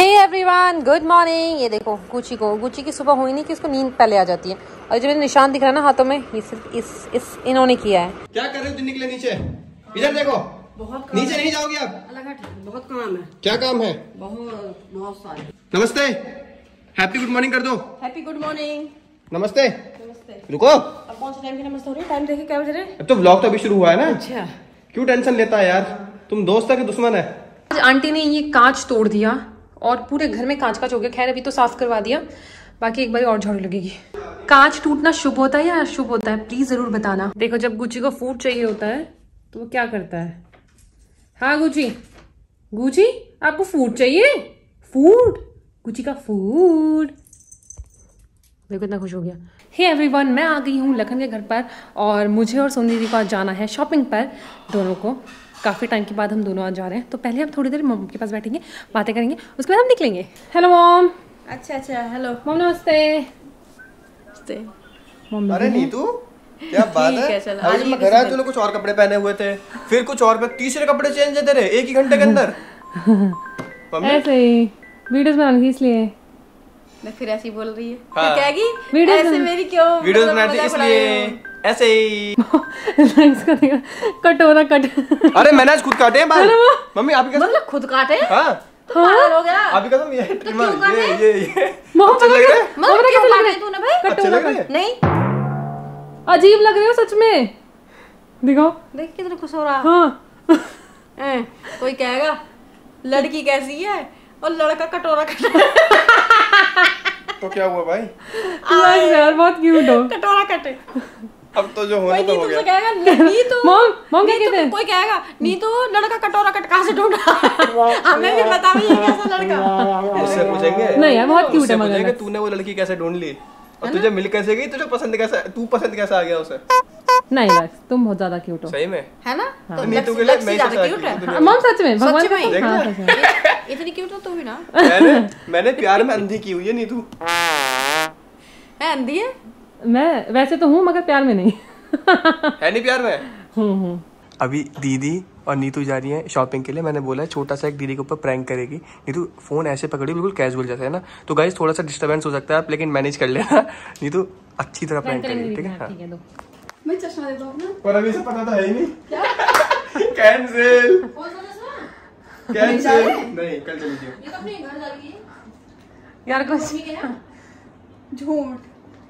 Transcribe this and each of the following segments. Hey everyone, good morning. ये देखो Gucci की सुबह हुई नहीं कि उसको नींद पहले आ जाती है। और जो मेरे निशान दिख रहा है ना हाथों में, ये सिर्फ इस इन्होंने किया है। क्या कर रहे हो? निकले नीचे, इधर देखो। बहुत नीचे नहीं जाओगे आप, बहुत काम है। क्या काम है? बहुत सारे। नमस्ते, हैप्पी गुड मॉर्निंग कर दो। हैप्पी गुड मॉर्निंग, नमस्ते नमस्ते। रुको, अब कौन से टाइम की नमस्ते हो रही है? टाइम देखिए क्या बज रहे हैं। अब तो व्लॉग तो अभी शुरू हुआ है ना। अच्छा, क्यों टेंशन लेता है यार? तुम दोस्त है कि दुश्मन है? आज आंटी ने ये कांच तोड़ दिया और पूरे घर में कांच हो गया। खैर अभी तो साफ करवा दिया, बाकी एक बार और झाड़ू लगेगी। कांच टूटना शुभ होता है या अशुभ होता है, प्लीज जरूर बताना। देखो जब गुची को फूड चाहिए होता है तो वो क्या करता है? हाँ गुची आपको फूड चाहिए? फूड, गुची का फूड। देखो इतना खुश हो गया। हे एवरीवन, मैं आ गई हूँ लखन के घर पर और मुझे और सोनी दीदी को आज जाना है शॉपिंग पर। दोनों को काफ़ी टाइम के बाद हम दोनों आज जा रहे हैं। तो पहले हम थोड़ी देर मॉम के पास बैठेंगे, बातें करेंगे, उसके बाद हम निकलेंगे। Hello mom. अच्छा, हेलो मॉम, नमस्ते। अरे नीतू, क्या बात है? आज मैं घर आया, तूने कुछ और कपड़े पहने हुए थे, फिर कुछ और, तीसरे कपड़े चेंज है तेरे एक ही घंटे के अंदर। ऐसे ही वीडियोस बनाने की, इसलिए मैं फिर ऐसी बोल रही है। हाँ। क्या ऐसे मेरी क्यों वीडियोस बनाते इसलिए ऐसे ही कटोरा कट। अरे मैंने आज खुद काटे हैं बाल। मम्मी आपकी कसम, मतलब खुद काटे हैं? हां, पागल हो गया आपकी कसम। ये ट्रिमर ये मम्मी लग रहा है, मतलब कैसे लग रहा है तूने भाई? कटोरा नहीं, अजीब लग रहे हो सच में। दिखाओ, देख कितना खुश हो रहा है। हां, कोई कहेगा लड़की कैसी है और लड़का कटोरा कट। तो क्या हुआ भाई? यार बहुत क्यूट हो। कटोरा कटे। अब तो जो होना तो हो गया। कोई कहेगा नीतू लड़का कटोरा कट कहाँ से ढूंढा? हमें भी बता भी कैसा लड़का। उससे पूछेंगे नहीं यार, बहुत क्यूट है। मगर तूने वो लड़की कैसे ढूंढ ली और तुझे मिल कैसे गई? तुझे पसंद कैसा, तू पसंद कैसा आ गया उसे? नहीं लक्स, तुम बहुत ज्यादा क्यूट हो सही में, है ना? तो नीतू के लिए मैं ज्यादा क्यूट है मॉम, सच में भगवान का। इतनी क्यूट हो तू भी ना। मैंने प्यार में अंधी की हुई है नीतू। मैं अंधी है? मैं वैसे तो हूँ मगर प्यार में नहीं है। नहीं प्यार में हूँ। अभी दीदी और नीतू जा रही है शॉपिंग के लिए। मैंने बोला है छोटा सा एक दीदी के ऊपर प्रैंक करेगी। नीतू फोन ऐसे पकड़ी, बिल्कुल कैजुअल जैसा, है ना? तो गाइस थोड़ा सा डिस्टर्बेंस हो सकता है, आप लेकिन मैनेज कर लेना। नीतू अच्छी तरह प्रैंक करेगी, ठीक है? मैं चश्मा देता हूं ना, पर अभी से पता तो है ही नहीं। क्या कैंसिल? कौन सा चश्मा कैंसिल? नहीं, कल चली जाओ। ये तो अपने घर जा रही है यार, कुछ भी क्या झूठ।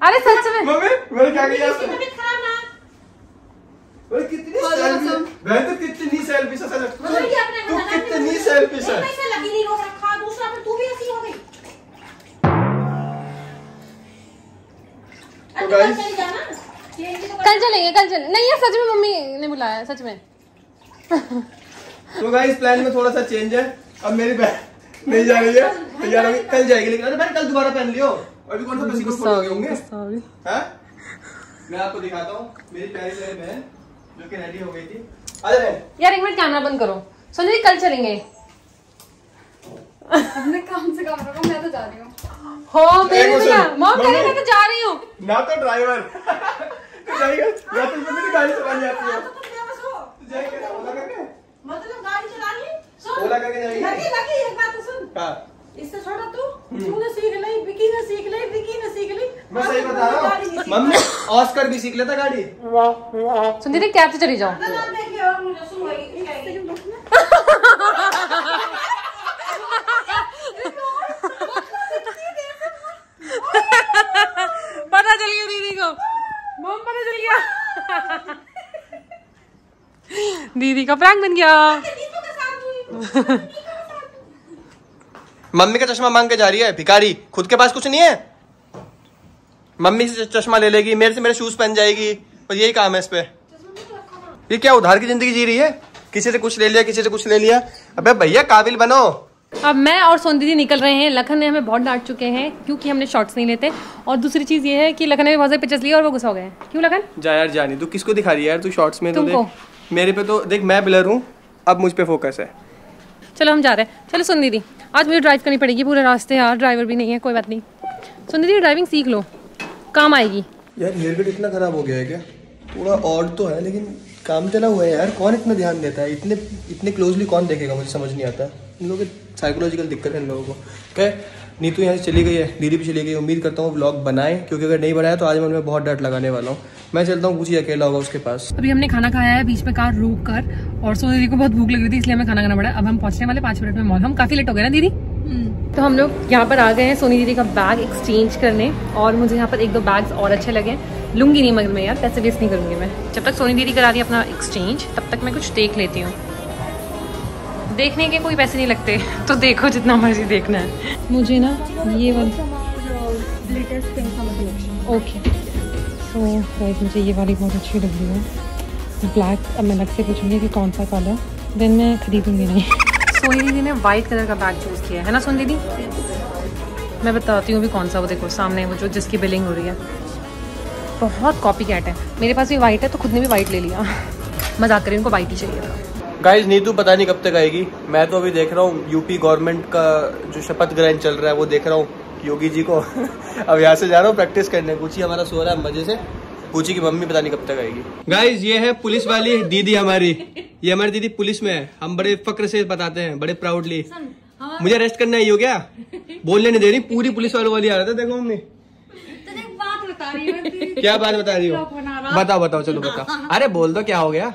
अरे सच में मम्मी बोल क्या किया उसने? तबीयत खराब ना और कितनी सेल्फिश है सच में। तू कितनी सेल्फिश है, मैं लगी नहीं रोक रखा दूसरा पर, तू भी ऐसी हो गई। तो गाइस कल चलेंगे, कल चल नहीं है सच में, मम्मी ने बुलाया सच में। तो गाइस प्लान में थोड़ा सा चेंज है। अब मेरी बहन नहीं जा रही है, तैयार होगी, कल जाएगी। लेकिन अरे बहन कल दोबारा पहन लियो, अभी कौन सा पसीना हो गए होंगे। हां, मैं आपको दिखाता हूं मेरी प्यारी बहन है जो कि रेडी हो गई थी। अरे यार एक मिनट कैमरा बंद करो। सोनी जी कल चलेंगे, अपने काम से काम रखो, मैं तो जा रही हूं। हो मेरे बिना मौत करे, मैं तो जा रही हूं ना। तो ड्राइवर तू जाएगा या तुझे मेरी गाड़ी चलानी आती है? तुम क्या बसो तू जाएगा ओला करके, मतलब गाड़ी चलानी सुन ओला करके जाएगी। लकी एक बात तो सुन। हां, इससे छोड़ा तूने सीख ली, विकी ने सीख ली। मैं सही बता रहा हूँ मम्मी, ऑस्कर भी सीख लेता गाड़ी। सुन दीदी कैब से चली जाओ। पता चल गया दीदी को, मॉम पता चल गया, दीदी का प्रैंक बन गया। मम्मी का चश्मा मांग के जा रही है भिखारी, खुद के पास कुछ नहीं है। मम्मी से चश्मा ले लेगी, मेरे से मेरे शूज पहन जाएगी, पर यही काम है इस पे। ये क्या उधार की जिंदगी जी रही है, किसी से कुछ ले लिया, किसी से कुछ ले लिया। अबे भैया काबिल बनो। अब मैं और सोनी दीदी निकल रहे हैं। लखन ने हमें बहुत डांट चुके हैं क्योंकि हमने शॉर्ट्स नहीं लेते, और दूसरी चीज ये है कि लखन ने बहुत सारे पिक्चर्स लिए और वो गुस्सा हो गए। क्यों लखन? जा यार जा, नहीं तू किसको दिखा रही है यार, तू शॉर्ट्स में तो देख मेरे पे, तो देख मैं ब्लर हूँ, अब मुझ पे फोकस है। चलो हम जा रहे हैं। चलो सोनी दीदी आज मुझे ड्राइव करनी पड़ेगी पूरे रास्ते, यार ड्राइवर भी नहीं है। कोई बात नहीं सुन दीदी, ड्राइविंग सीख लो, काम आएगी। यार हेयर कट इतना खराब हो गया है क्या? थोड़ा और तो है लेकिन काम चला हुआ है यार। कौन इतना ध्यान देता है, इतने क्लोजली कौन देखेगा? मुझे समझ नहीं आता इन लोगों के साइकोलॉजिकल दिक्कत है इन लोगों को। ओके, नीतू यहाँ से चली गई है, दीदी भी चली गई। उम्मीद करता हूँ व्लॉग बनाए, क्योंकि अगर नहीं बनाया तो आज मैं उनमें बहुत डांट लगाने वाला हूँ। मैं चलता हूँ, कुछ अकेला होगा उसके पास। अभी हमने खाना खाया है बीच में कार रोक कर, और सो दीदी को बहुत भूख लग रही थी इसलिए हमें खाना खाना पड़ा। अब हम पहुँचने वाले 5 मिनट में मॉल। हम काफ़ी लेट हो गए ना दीदी। तो हम लोग यहाँ पर आ गए हैं सोनी दीदी का बैग एक्सचेंज करने, और मुझे यहाँ पर 1-2 बैग्स और अच्छे लगे। लूँगी नहीं मगर मैं यार, पैसे वेस्ट नहीं करूँगी मैं। जब तक सोनी दीदी करा रही है अपना एक्सचेंज तब तक मैं कुछ देख लेती हूँ। देखने के कोई पैसे नहीं लगते, तो देखो जितना मर्जी देखना है। मुझे ना ये वाली, ओके तो गाइस मुझे ये वाली बहुत अच्छी लग रही है, ब्लैक। अब मैं अलग से पूछूँगी कि कौन सा कलर, देन मैं खरीदूँगी नहीं। सोनी दीदी ने वाइट कलर का बैग चूज़ किया है ना सोनी दीदी? मैं बताती हूँ भी कौन सा। वो देखो सामने वो जो जिसकी बिलिंग हो रही है, बहुत कॉपी कैट है। मेरे पास भी वाइट है तो खुद ने भी वाइट ले लिया। मजाक करें, उनको वाइट ही चाहिए था। गाइज नीतू पता नहीं कब तक आएगी। मैं तो अभी देख रहा हूँ यूपी गवर्नमेंट का जो शपथ ग्रहण चल रहा है वो देख रहा हूँ, योगी जी को। अब यहाँ से जा रहा हूँ प्रैक्टिस करने। गुची हमारा सो रहा है मजे से। गुची की मम्मी पता नहीं कब तक आएगी। गाइज ये है पुलिस वाली दीदी हमारी। ये हमारी दीदी पुलिस में है। हम बड़े फक्र से बताते हैं, बड़े प्राउडली। मुझे अरेस्ट करना ही हो गया, बोलने नहीं दे रही। पूरी पुलिस वालों वाली आ रहा था। देखो मम्मी क्या बात बता रही हो? बताओ बताओ, चलो बताओ। अरे बोल दो, क्या हो गया?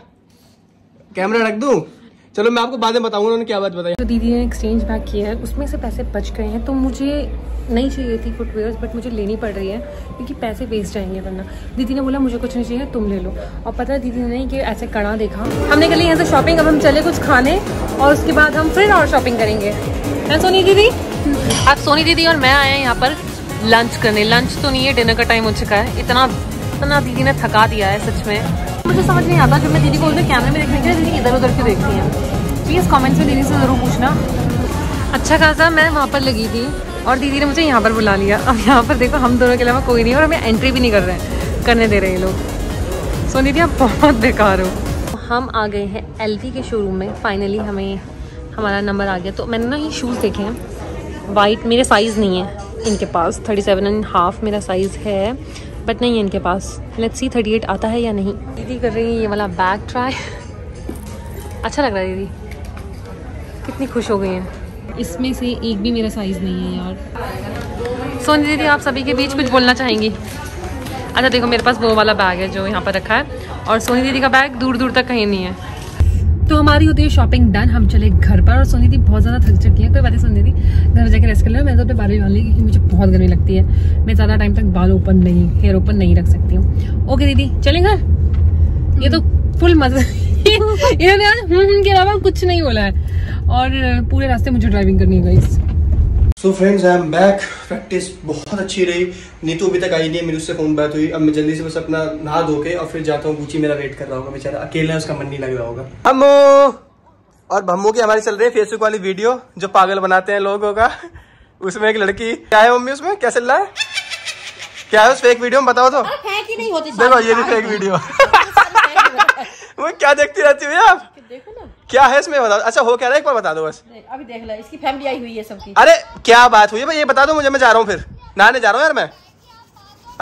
कैमरा रख दूं? चलो मैं आपको बाद में बताऊंगा उन्होंने क्या बात बताई। तो दीदी ने एक्सचेंज बैक किया है, उसमें से पैसे बच गए हैं। तो मुझे नहीं चाहिए थी फुटवेयर्स, बट मुझे लेनी पड़ रही है क्योंकि पैसे वेस्ट जाएंगे वरना। दीदी ने बोला मुझे कुछ नहीं चाहिए, तुम ले लो। और पता है दीदी ने कि ऐसे कड़ा देखा। हमने कर ली यहाँ से शॉपिंग। अब हम चले कुछ खाने, और उसके बाद हम फिर और शॉपिंग करेंगे। है सोनी दीदी? अब सोनी दीदी और मैं आए हैं यहाँ पर लंच करने। लंच तो नहीं है, डिनर का टाइम हो चुका है। इतना दीदी ने थका दिया है सच में। मुझे समझ नहीं आता जब मैं दीदी को उधर कैमरे में देखने के लिए दीदी इधर उधर क्यों देखती हैं। प्लीज़ कमेंट्स में दीदी से ज़रूर पूछना। अच्छा खासा मैं वहाँ पर लगी थी और दीदी ने मुझे यहाँ पर बुला लिया। अब यहाँ पर देखो हम दोनों के अलावा कोई नहीं, और हमें एंट्री भी नहीं कर रहे हैं, करने दे रहे हैं लोग। सो दीदी आप बहुत बेकार हो। हम आ गए हैं LV के शोरूम में। फाइनली हमें हमारा नंबर आ गया। तो मैंने ना ये शूज़ देखे हैं, वाइट। मेरे साइज़ नहीं है इनके पास। 37.5 मेरा साइज़ है, बट नहीं है इनके पास। लेट्स सी 38 आता है या नहीं। दीदी कर रही है ये वाला बैग ट्राई। अच्छा लग रहा है दीदी, कितनी खुश हो गई हैं। इसमें से एक भी मेरा साइज़ नहीं है यार। सोनी दीदी आप सभी के बीच कुछ बोलना चाहेंगी? अच्छा देखो मेरे पास वो वाला बैग है जो यहाँ पर रखा है, और सोनी दीदी का बैग दूर दूर तक कहीं नहीं है। तो हमारी होती है शॉपिंग डन। हम चले घर पर, और सोनी दी बहुत ज़्यादा थक चुकी है। कोई बात नहीं सोनी दी, घर जाकर रेस्ट कर लो। मैं तो अपने बाल भी बांध ली क्योंकि मुझे बहुत गर्मी लगती है। मैं ज़्यादा टाइम तक बाल ओपन नहीं, हेयर ओपन नहीं रख सकती हूँ। ओके दीदी चले घर। ये तो फुल मजा इन्होंने आज के अलावा कुछ नहीं बोला है, और पूरे रास्ते मुझे ड्राइविंग करनी है। So friends I am back. Practice बहुत अच्छी रही। नीतू अभी तक आई नहीं है, मेरी उससे फोन बात हुई। अब मैं जल्दी से बस अपना नहा धो के और फिर जाता हूँ। गुची मेरा वेट कर रहा होगा, बेचारा अकेला है, उसका मन नहीं लग रहा होगा। हमो और भम्मो की हमारी चल रही है फेसबुक वाली वीडियो जो पागल बनाते हैं लोगों का। उसमें एक लड़की, क्या है मम्मी उसमें क्या चल रहा है, क्या है उस फेक वीडियो में बताओ तो। देखो ये भी फेक वीडियो। वो क्या देखती रहती हुई आप, क्या है इसमें बताओ। अच्छा हो क्या रहा है एक बार बता दो बस। अभी देख लो, इसकी फैमिली आई हुई है सबकी। अरे क्या बात हुई है भाई ये बता दो मुझे, मैं जा रहा हूँ फिर नहाने जा रहा हूँ यार मैं।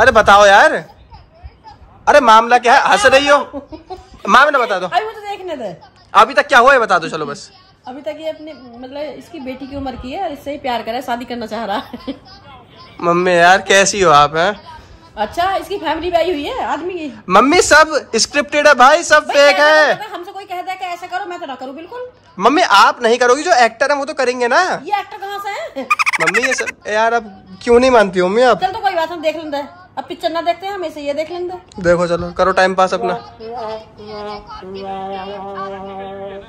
अरे बताओ यार, अरे मामला क्या है, हंस रही हो। मामला बता दो, अभी मुझे देखने दे। अभी तक क्या हुआ है बता दो चलो बस। अभी तक ये अपने मतलब इसकी बेटी की उम्र की है, इससे ही प्यार कर रहा है, शादी करना चाह रहा है। मम्मी यार कैसी हो आप है। अच्छा इसकी फैमिली भी आई हुई है आदमी की। मम्मी सब स्क्रिप्टेड है भाई, सब फेक है। हमसे कोई कहता है कि ऐसा करो, मैं तो ना करूँ बिल्कुल। मम्मी आप नहीं करोगी, जो एक्टर है वो तो करेंगे ना। ये एक्टर कहाँ से है मम्मी, ये सब यार आप क्यों नहीं मानती हो मम्मी आप। चल तो कोई बात, हम देख लेंगे अब पिक्चर ना देखते हैं, हमेशा ये देख लेंगे। देखो चलो करो टाइम पास अपना।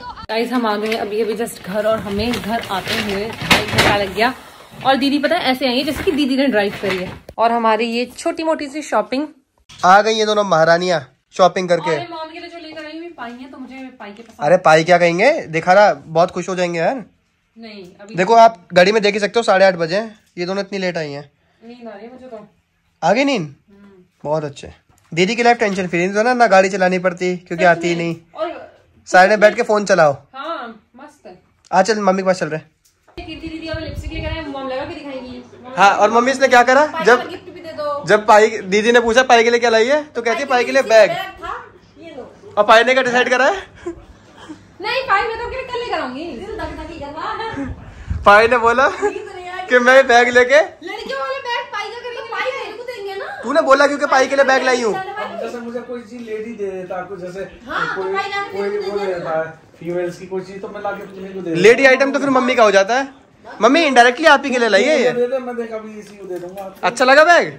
गाइस हम आ गए अभी अभी जस्ट घर, और हमें घर आते हुए घंटा लग गया। और दीदी पता है ऐसे आएंगे जैसे कि दीदी ने ड्राइव करी है। और हमारी ये छोटी मोटी सी शॉपिंग। आ गई ये दोनों महारानियां शॉपिंग करके। मॉम के लिए जो लेकर आई पाई है, तो मुझे पाई के पसंद। अरे पाई क्या कहेंगे, दिखा रहा बहुत खुश हो जाएंगे यार। नहीं अभी देखो आप गाड़ी में देख ही सकते हो 8:30 बजे ये दोनों इतनी लेट आई है। नींद आ रही है मुझे तो। आ गई नींद, बहुत अच्छे। दीदी की लाइफ टेंशन फ्री तो ना गाड़ी चलानी पड़ती क्योंकि आती ही नहीं। साइड में बैठ के फोन चलाओ। हाँ चल मम्मी के पास चल रहे। हाँ और मम्मी इसने क्या करा, जब पाई दीदी ने पूछा पाई के लिए क्या लाई है तो कहती है पाई के लिए बैग। और पाई ने क्या डिसाइड करा है, नहीं पाई मैं तो के लिए कल ही कराऊंगी। पाई ने बोला कि मैं बैग लेके, तूने बोला क्योंकि पाई के लिए बैग लाई हूँ। जैसे मुझे कोई चीज लेडी दे देता, आपको जैसे फीमेल्स की कोई चीज तो मैं लाके तुम्हें को दे देता, लेडी आइटम तो फिर मम्मी का हो जाता है। मम्मी इनडायरेक्टली आप ही के लिए लाई है ये। अच्छा लगा बैग?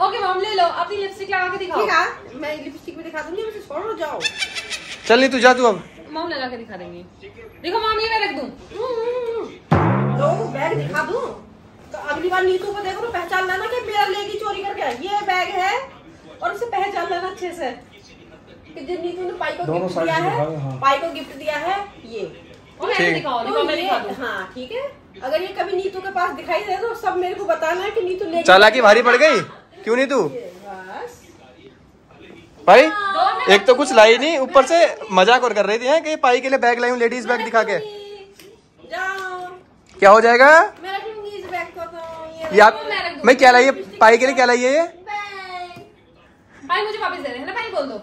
ओके मम ले लो, अपनी लिपस्टिक लगा के दिखाओ। ठीक है, मैं लिपस्टिक में दिखा दूंगी, मुझे छोड़ो जाओ। चल नहीं तू जा, तू अब मम लगा के दिखा देंगे। देखो मम ये मैं रख दूं, लो बैग दिखा दूं तो अगली बार नीतू को देखो तो पहचान लेना कि मेरा लेगी चोरी करके आई ये बैग है, और उसे पहचान लेना अच्छे से कि जो नीतू ने पाई को गिफ्ट दिया है, पाई को गिफ्ट दिया है ये। और ऐसे दिखाओ, देखो मैं दिखा दूं। हां ठीक है, अगर ये कभी नीतू के पास दिखाई दे तो सब मेरे को बताना है कि नीतू लेगी। चालाकी भारी पड़ गई क्यों नहीं तू भाई? एक तो कुछ लाई नहीं, ऊपर से मजाक और कर रही थी कि पाई के लिए बैग लाई हूँ, लेडीज बैग दिखा के क्या हो जाएगा। मैं आप मैं क्या लाई है पाई के लिए, क्या लाई है ये? पाई मुझे वापस दे रहे हैं ना, पाई बोल दो।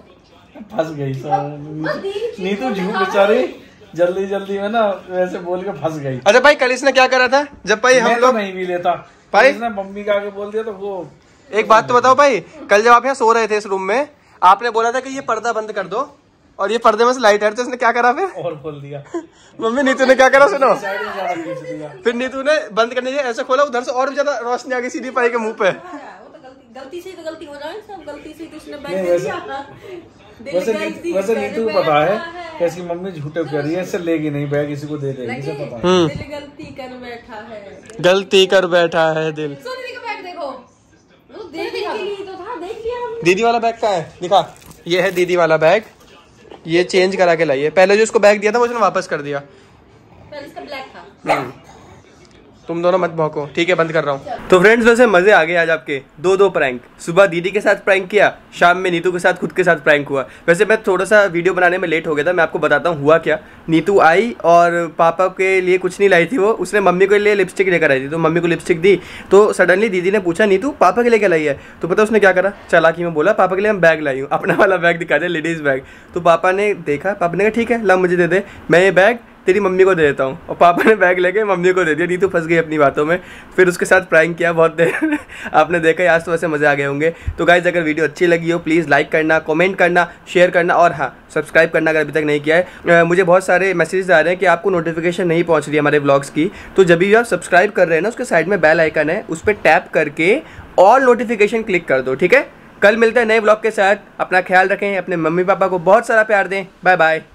फंस गई नीतू, झूठ बेचारी, जल्दी जल्दी में ना वैसे बोल के फंस गई। अच्छा भाई कल इसने क्या करा था जब भाई हम लोग नहीं मिले था, भाई इसने मम्मी का आगे बोल दिया। तो वो एक बात तो बताओ भाई, कल जब आप यहाँ सो रहे थे इस रूम में, आपने बोला था कि ये पर्दा बंद कर दो, और ये पर्दे में से लाइट हट, तो इसने क्या करा फिर? और खोल दिया। मम्मी नीतू ने क्या करा सुनो, फिर नीतू ने बंद करने ऐसे खोला, उधर से और भी ज्यादा रोशनी आ गई सीधी पाई के मुंह पे। गलती से गलती हो जाए, सब गलती से किसने बैग दे दिया। वैसे नीतू को पता है कि इसकी मम्मी झूठे कह रही है, इससे लेगी नहीं बैग, किसी को दे देगी, इसे पता है। गलती कर बैठा है, गलती कर बैठा है दिल। दीदी वाला बैग कहाँ है? दिखा, ये है दीदी वाला बैग, ये चेंज करा के लाइए। पहले जो इसको बैग दिया था वो उसने वापस कर दिया, पहले इसका ब्लैक था। तुम दोनों मत भौंको, ठीक है बंद कर रहा हूँ। तो फ्रेंड्स वैसे मजे आ गए आज आपके, दो प्रैंक, सुबह दीदी के साथ प्रैंक किया, शाम में नीतू के साथ खुद के साथ प्रैंक हुआ। वैसे मैं थोड़ा सा वीडियो बनाने में लेट हो गया था, मैं आपको बताता हूँ हुआ क्या। नीतू आई और पापा के लिए कुछ नहीं लाई थी वो, उसने मम्मी के लिए लिपस्टिक लेकर आई थी, तो मम्मी को लिपस्टिक दी। तो सडनली दीदी ने पूछा नीतू पापा के लिए क्या लाई है, तो पता उसने क्या करा, चालाकी में बोला पापा के लिए हम बैग लाई हूँ, अपना वाला बैग दिखा दिया, लेडीज़ बैग। तो पापा ने देखा, पापा ने कहा ठीक है ला मुझे दे दे, मैं ये बैग तेरी मम्मी को दे देता हूँ। और पापा ने बैग लेके मम्मी को दे दिया। नीतू फंस गई अपनी बातों में, फिर उसके साथ प्रैंक किया बहुत देर। आपने देखा आज तो वैसे मज़े आ गए होंगे। तो गाइज अगर वीडियो अच्छी लगी हो प्लीज़ लाइक करना, कमेंट करना, शेयर करना, और हाँ सब्सक्राइब करना अगर अभी तक नहीं किया है। मुझे बहुत सारे मैसेजेस आ रहे हैं कि आपको नोटिफिकेशन नहीं पहुँच रही हमारे व्लॉग्स की, तो जब भी आप सब्सक्राइब कर रहे हैं ना उसके साइड में बेल आइकन है, उस पर टैप करके ऑल नोटिफिकेशन क्लिक कर दो। ठीक है, कल मिलते हैं नए व्लॉग के साथ, अपना ख्याल रखें, अपने मम्मी पापा को बहुत सारा प्यार दें, बाय बाय।